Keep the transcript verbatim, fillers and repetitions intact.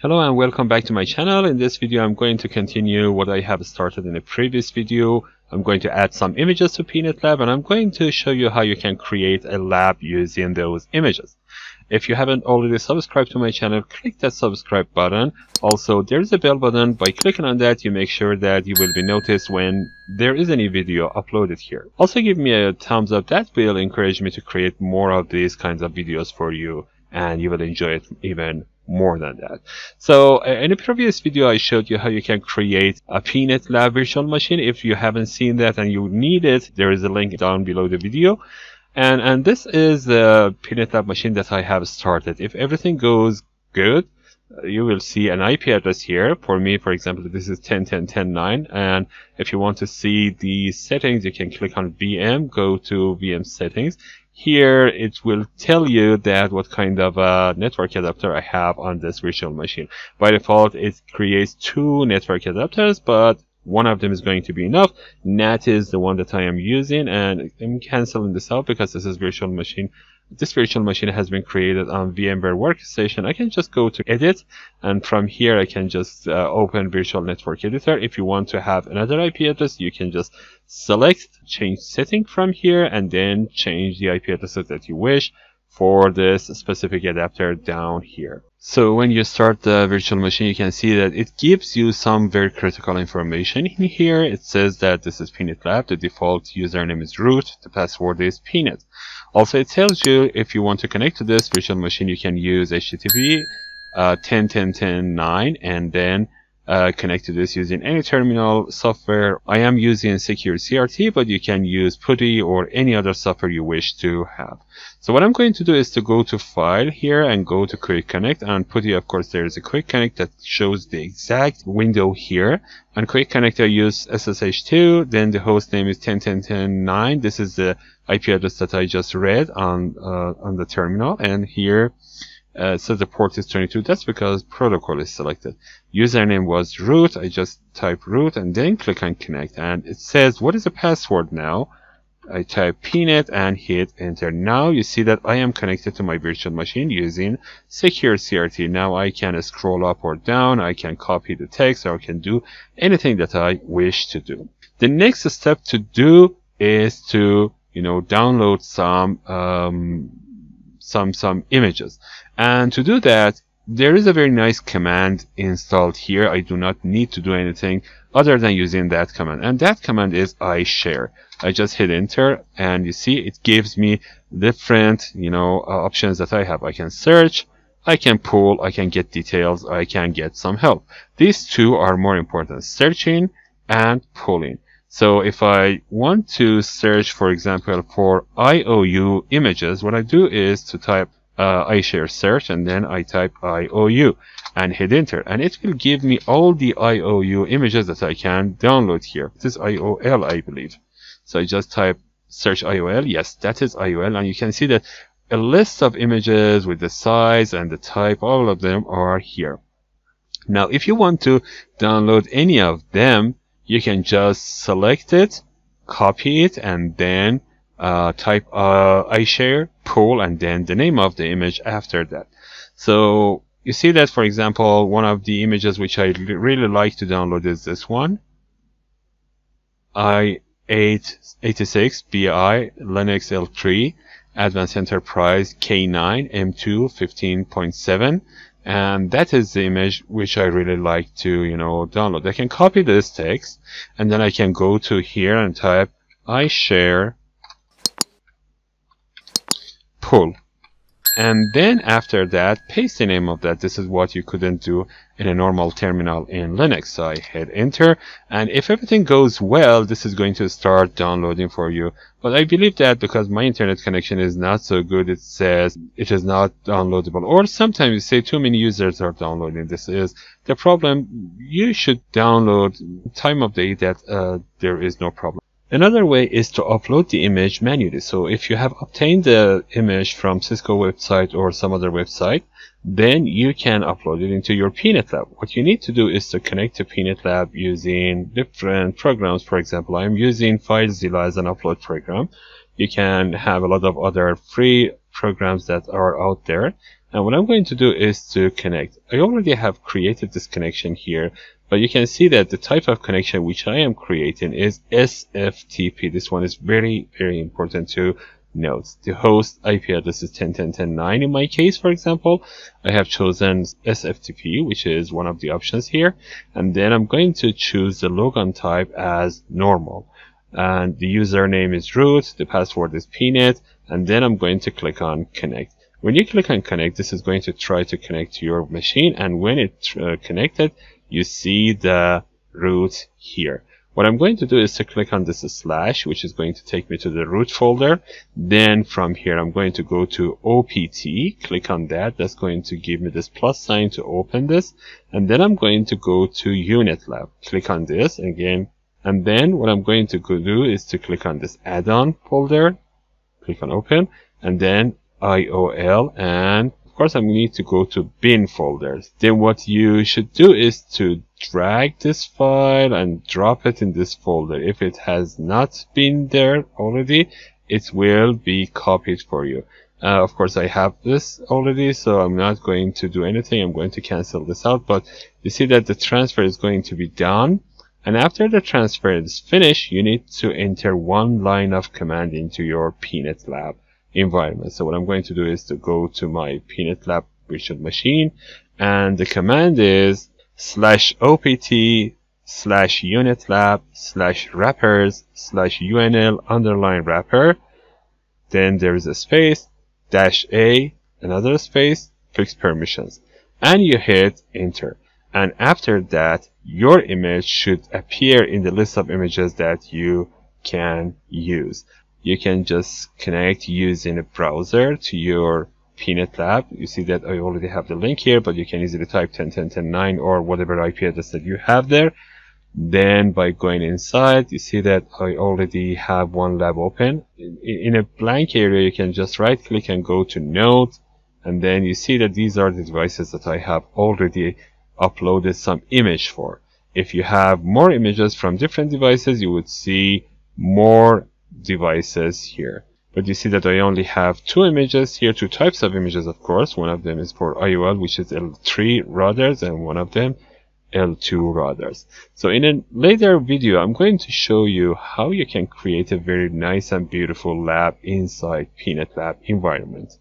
Hello and welcome back to my channel. In this video I'm going to continue what I have started in the previous video. I'm going to add some images to PNETLab and I'm going to show you how you can create a lab using those images. If you haven't already subscribed to my channel, click that subscribe button. Also, there is a bell button. By clicking on that, you make sure that you will be noticed when there is any video uploaded here. Also, give me a thumbs up. That will encourage me to create more of these kinds of videos for you and you will enjoy it even more than that. So uh, in the previous video I showed you how you can create a PNETLab virtual machine. If you haven't seen that and you need it, there is a link down below the video. And and this is the PNETLab machine that I have started. If everything goes good, uh, you will see an I P address here. For me, for example, this is ten dot ten dot ten dot nine. And if you want to see the settings, you can click on V M, go to V M settings. Here it will tell you that what kind of a network adapter I have on this virtual machine. By default it creates two network adapters, but one of them is going to be enough. N A T is the one that I am using, and I'm canceling this out because this is virtual machine. This virtual machine has been created on VMware Workstation. I can just go to edit, and from here I can just uh, open Virtual Network Editor. If you want to have another I P address, you can just select change setting from here and then change the I P addresses that you wish for this specific adapter down here. So when you start the virtual machine, you can see that it gives you some very critical information in here. It says that this is PNETLab, the default username is root, the password is PNET. Also, it tells you if you want to connect to this virtual machine, you can use H T T P uh, ten dot ten dot ten dot nine and then uh, connect to this using any terminal software. I am using Secure C R T, but you can use PuTTY or any other software you wish to have. So what I'm going to do is to go to File here and go to Quick Connect. And PuTTY, of course, there is a Quick Connect that shows the exact window here. On Quick Connect, I use S S H two. Then the host name is ten dot ten dot ten dot nine. This is the I P address that I just read on uh, on the terminal. And here uh, it says the port is twenty-two. That's because protocol is selected. Username was root. I just type root and then click on Connect. And it says, what is the password now? I type PNET and hit enter. Now you see that I am connected to my virtual machine using Secure C R T. Now I can scroll up or down, I can copy the text, or I can do anything that I wish to do. The next step to do is to, you know, download some um, some some images. And to do that, there is a very nice command installed here. I do not need to do anything other than using that command, and that command is iShare. I just hit enter and you see it gives me different, you know, uh, options that I have. I can search, I can pull, I can get details, I can get some help. These two are more important, searching and pulling. So if I want to search, for example, for I O U images, what I do is to type uh, iShare search and then I type I O U and hit enter, and it will give me all the I O U images that I can download here. This is I O L, I believe. So I just type search I O L. Yes, that is I O L, and you can see that a list of images with the size and the type, all of them are here. Now, if you want to download any of them, you can just select it, copy it, and then uh, type uh, iShare, pull, and then the name of the image after that. So you see that, for example, one of the images which I really like to download is this one. I eight eighty-six B I Linux L three Advanced Enterprise K nine M two fifteen point seven, and that is the image which I really like to, you know, download. I can copy this text and then I can go to here and type iShare pull, and then after that paste the name of that. This is what you couldn't do in a normal terminal in Linux. So I hit enter, and if everything goes well, this is going to start downloading for you. But I believe that because my internet connection is not so good, it says it is not downloadable, or sometimes you say too many users are downloading. This is the problem. You should download time of day that uh, there is no problem. Another way is to upload the image manually. So if you have obtained the image from Cisco website or some other website, then you can upload it into your PNETLab. What you need to do is to connect to PNETLab using different programs. For example, I'm using FileZilla as an upload program. You can have a lot of other free programs that are out there. Now what I'm going to do is to connect. I already have created this connection here, but you can see that the type of connection which I am creating is S F T P. This one is very, very important to note. The host I P address is ten dot ten dot ten dot nine. In my case, for example, I have chosen S F T P, which is one of the options here. And then I'm going to choose the logon type as normal. And the username is root, the password is P net, and then I'm going to click on connect. When you click on connect, this is going to try to connect to your machine, and when it uh, connected, you see the root here. What I'm going to do is to click on this slash, which is going to take me to the root folder. Then from here, I'm going to go to O P T, click on that. That's going to give me this plus sign to open this. And then I'm going to go to PNETLab, click on this again. And then what I'm going to go do is to click on this add-on folder, click on open, and then I O L, and of course I need to go to bin folders. Then what you should do is to drag this file and drop it in this folder. If it has not been there already, it will be copied for you. Uh, of course I have this already, so I'm not going to do anything. I'm going to cancel this out, but you see that the transfer is going to be done. And after the transfer is finished, you need to enter one line of command into your PNETLab environment. So what I'm going to do is to go to my PNETLab virtual machine, and the command is slash opt slash UNETLab slash wrappers slash unl underline wrapper, then there is a space, dash a, another space, fixed permissions, and you hit enter. And after that, your image should appear in the list of images that you can use. You can just connect using a browser to your PNETLab. You see that I already have the link here, but you can easily type ten dot ten dot ten dot nine or whatever I P address that you have there. Then by going inside, you see that I already have one lab open. In a blank area, you can just right click and go to node. And then you see that these are the devices that I have already uploaded some image for. If you have more images from different devices, you would see more devices here, but you see that I only have two images here, two types of images. Of course, one of them is for I O L, which is L three routers, and one of them L two routers. So in a later video, I'm going to show you how you can create a very nice and beautiful lab inside PNETLab environment.